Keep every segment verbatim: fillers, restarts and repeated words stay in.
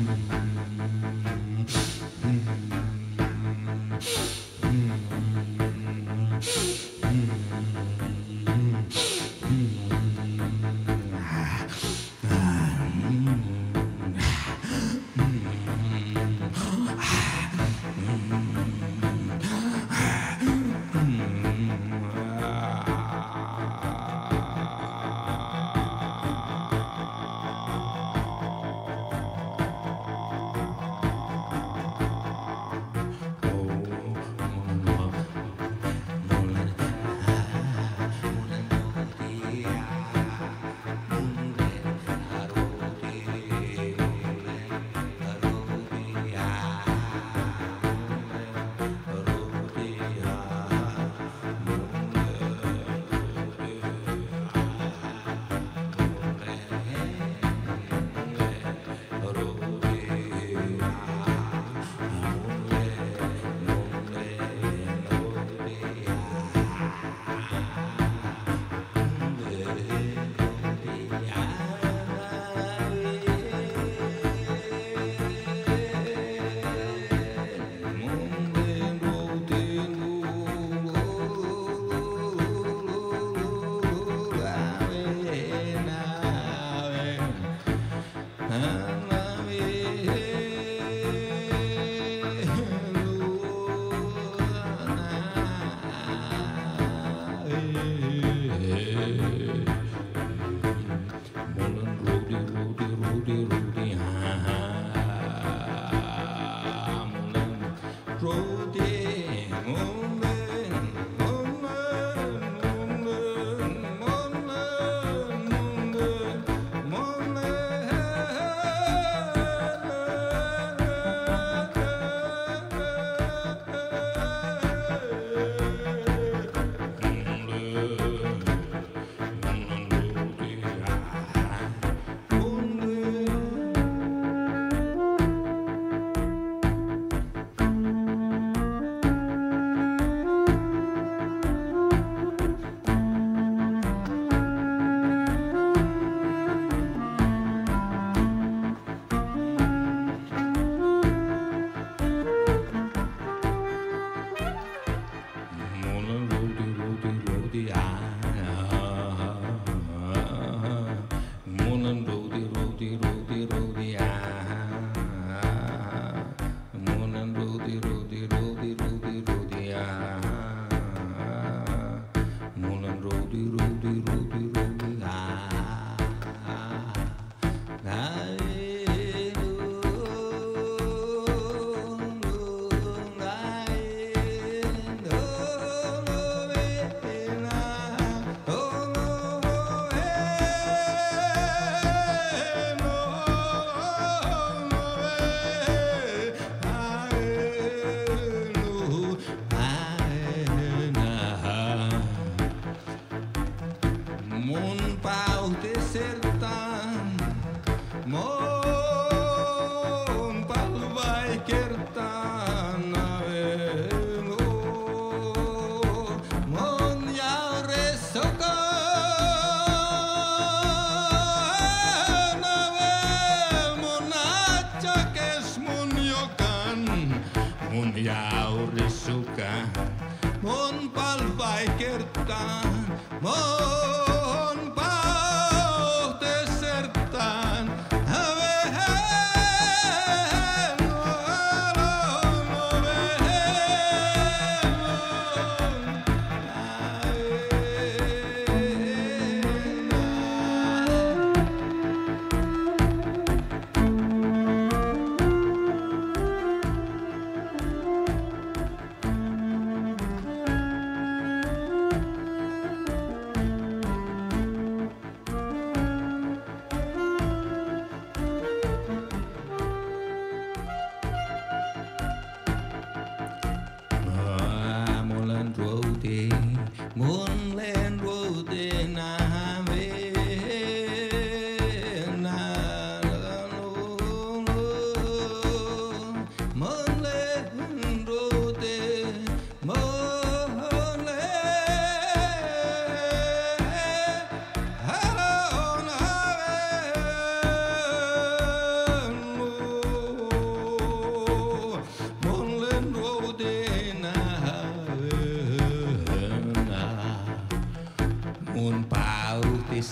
Oh.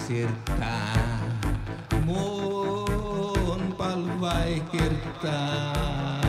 sirta mun palvai kirta.